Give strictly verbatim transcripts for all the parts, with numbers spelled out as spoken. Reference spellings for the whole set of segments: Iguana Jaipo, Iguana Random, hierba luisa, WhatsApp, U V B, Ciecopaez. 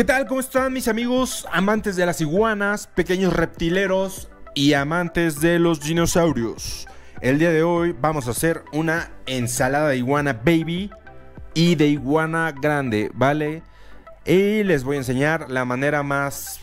¿Qué tal? ¿Cómo están mis amigos amantes de las iguanas, pequeños reptileros y amantes de los dinosaurios? El día de hoy vamos a hacer una ensalada de iguana baby y de iguana grande, ¿vale? Y les voy a enseñar la manera más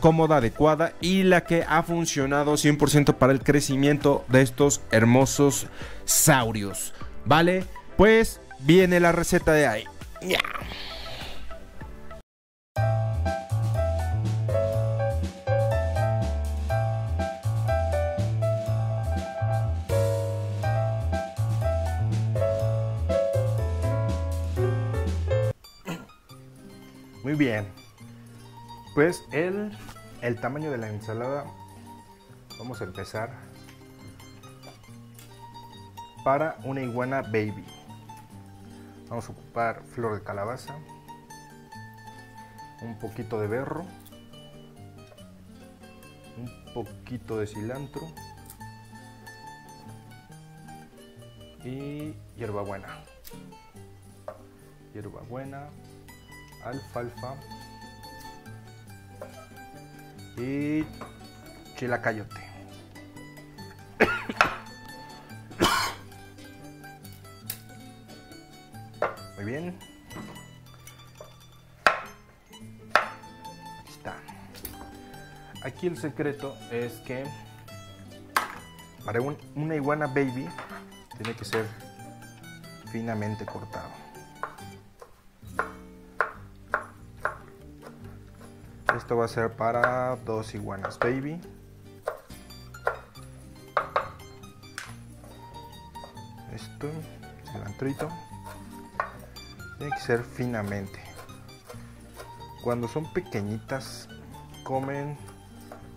cómoda, adecuada y la que ha funcionado cien por ciento para el crecimiento de estos hermosos saurios, ¿vale? Pues viene la receta de ahí. Yeah. Muy bien, pues el, el tamaño de la ensalada, vamos a empezar para una iguana baby. Vamos a ocupar flor de calabaza, un poquito de berro, un poquito de cilantro y hierbabuena, hierbabuena, alfalfa y chilacayote. Muy bien, aquí está. Aquí el secreto es que para un, una iguana baby tiene que ser finamente cortado. Esto va a ser para dos iguanas baby. Esto, cilantrito. Tiene que ser finamente. Cuando son pequeñitas, comen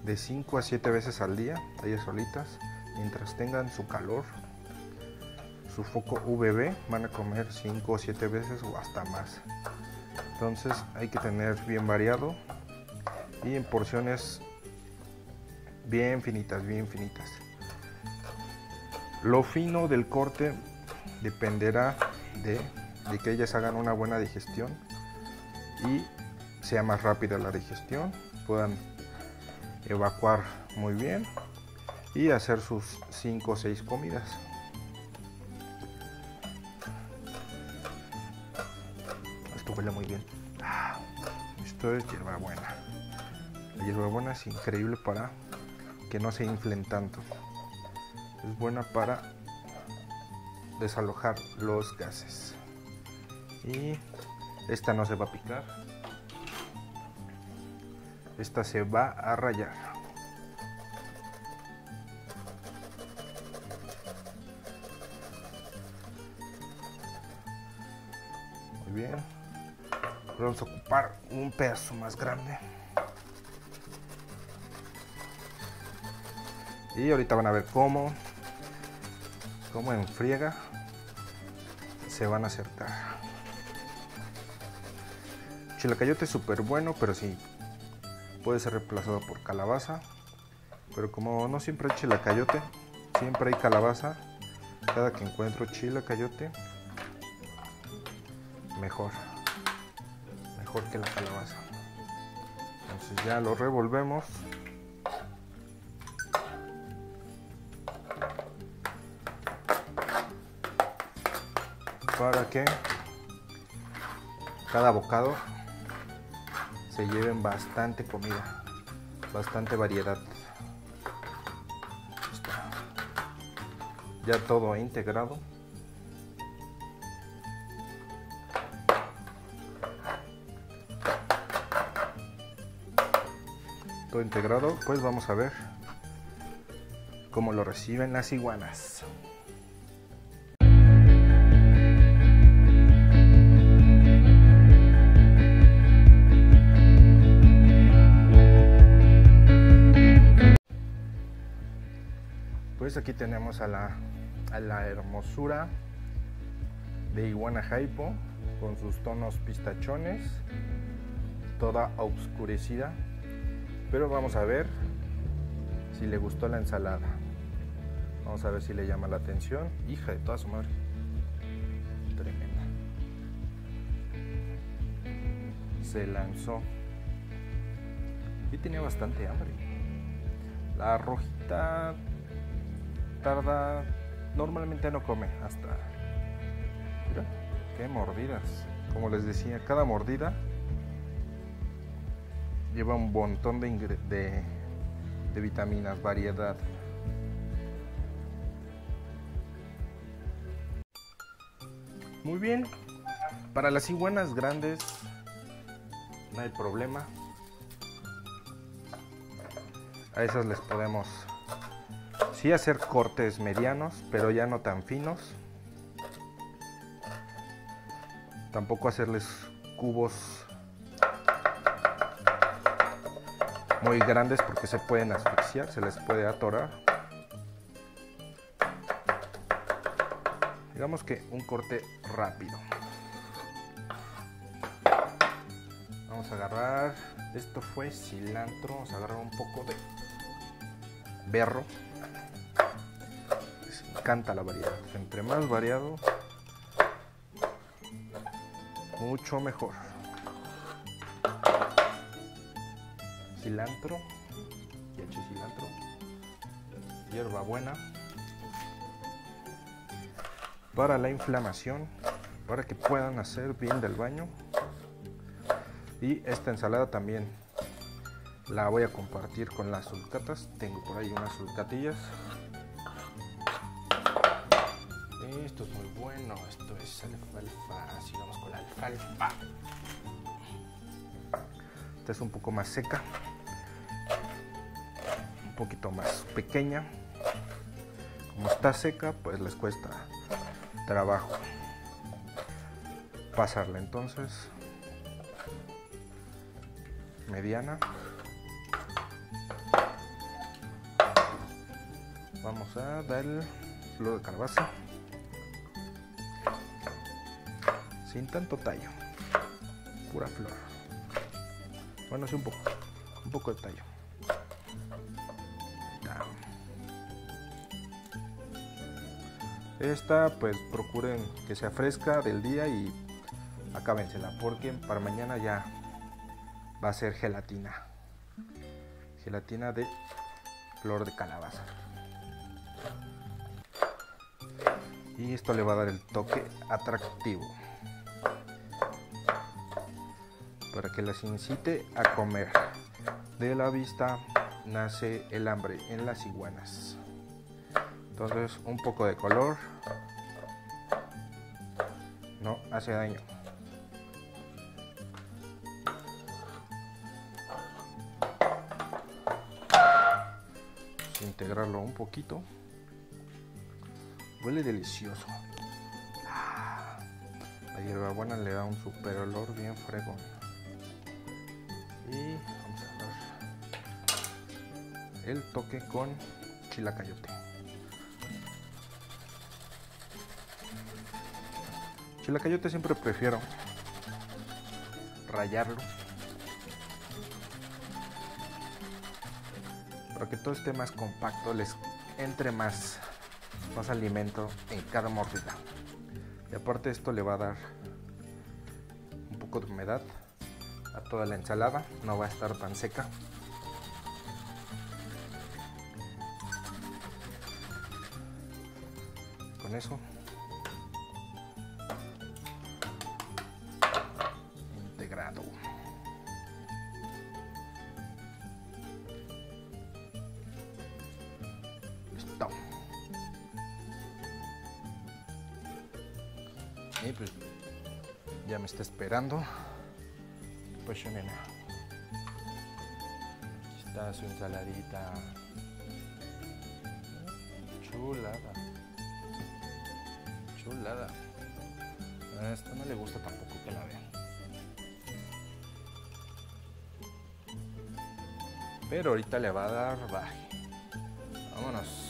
de cinco a siete veces al día, ellas solitas. Mientras tengan su calor, su foco U V B, van a comer cinco o siete veces o hasta más. Entonces hay que tener bien variado. Y en porciones bien finitas, bien finitas. Lo fino del corte dependerá de, de que ellas hagan una buena digestión y sea más rápida la digestión, puedan evacuar muy bien y hacer sus cinco o seis comidas. Esto huele muy bien. Esto es hierbabuena. La hierbabuena es increíble para que no se inflen tanto. Es buena para desalojar los gases. Y esta no se va a picar. Esta se va a rallar. Muy bien. Vamos a ocupar un pedazo más grande. Y ahorita van a ver cómo, cómo en friega se van a acercar. Chilacayote es súper bueno, pero sí, puede ser reemplazado por calabaza. Pero como no siempre hay chilacayote, siempre hay calabaza. Cada que encuentro chilacayote, mejor. Mejor que la calabaza. Entonces ya lo revolvemos. Para que cada bocado se lleven bastante comida, bastante variedad. Ya todo integrado. Todo integrado, pues vamos a ver cómo lo reciben las iguanas. Pues aquí tenemos a la, a la hermosura de Iguana Jaipo con sus tonos pistachones, toda oscurecida, pero vamos a ver si le gustó la ensalada, vamos a ver si le llama la atención. Hija de toda su madre, tremenda. se lanzó. Yo tenía bastante hambre. La rojita tarda, normalmente no come hasta... Mira, qué mordidas. Como les decía, cada mordida lleva un montón de, ingre... de... de vitaminas, variedad. Muy bien, para las iguanas grandes no hay problema. A esas les podemos sí hacer cortes medianos, pero ya no tan finos. Tampoco hacerles cubos muy grandes porque se pueden asfixiar, se les puede atorar. Digamos que un corte rápido. Vamos a agarrar, esto fue cilantro, vamos a agarrar un poco de berro. Les encanta la variedad, entre más variado, mucho mejor. Cilantro, y hecho cilantro, hierbabuena. Para la inflamación, para que puedan hacer bien del baño. Y esta ensalada también la voy a compartir con las sulcatas. Tengo por ahí unas sulcatillas. Esto es muy bueno, esto es alfalfa. Así vamos con la alfalfa. Esta es un poco más seca, un poquito más pequeña. Como está seca, pues les cuesta trabajo pasarla, entonces mediana. Vamos a dar el flor de calabaza sin tanto tallo, pura flor. Bueno, sí, un poco un poco de tallo. Esta, pues procuren que sea fresca del día y acábensela, porque para mañana ya va a ser gelatina. Gelatina de flor de calabaza. Y esto le va a dar el toque atractivo, para que las incite a comer. De la vista nace el hambre en las iguanas. Entonces un poco de color no hace daño. Vamos a integrarlo un poquito. Huele delicioso. La hierbabuena le da un super olor bien fregón. Y vamos a dar el toque con chilacayote. Chilacayote siempre prefiero rallarlo para que todo esté más compacto, les entre más, más alimento en cada mordida. Y aparte esto le va a dar un poco de humedad a toda la ensalada, no va a estar tan seca. Con eso listo. Y pues ya me está esperando. Pues yo, nena, aquí está su ensaladita chulada, chulada. A esta no le gusta tampoco que la vean, pero ahorita le va a dar baje. Vámonos.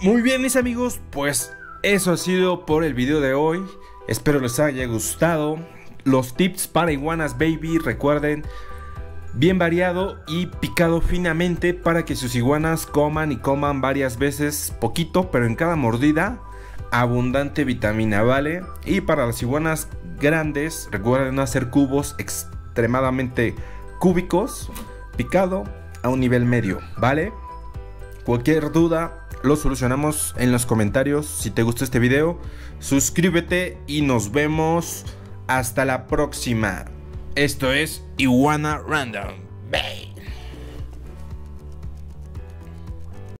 Muy bien, mis amigos, pues eso ha sido por el video de hoy. Espero les haya gustado los tips para iguanas baby. Recuerden, bien variado y picado finamente para que sus iguanas coman y coman varias veces, poquito, pero en cada mordida abundante vitamina, ¿vale? Y para las iguanas grandes, recuerden hacer cubos extremadamente cúbicos, picado a un nivel medio, ¿vale? Cualquier duda lo solucionamos en los comentarios. Si te gustó este video, suscríbete y nos vemos hasta la próxima. Esto es Iguana Random. Bye.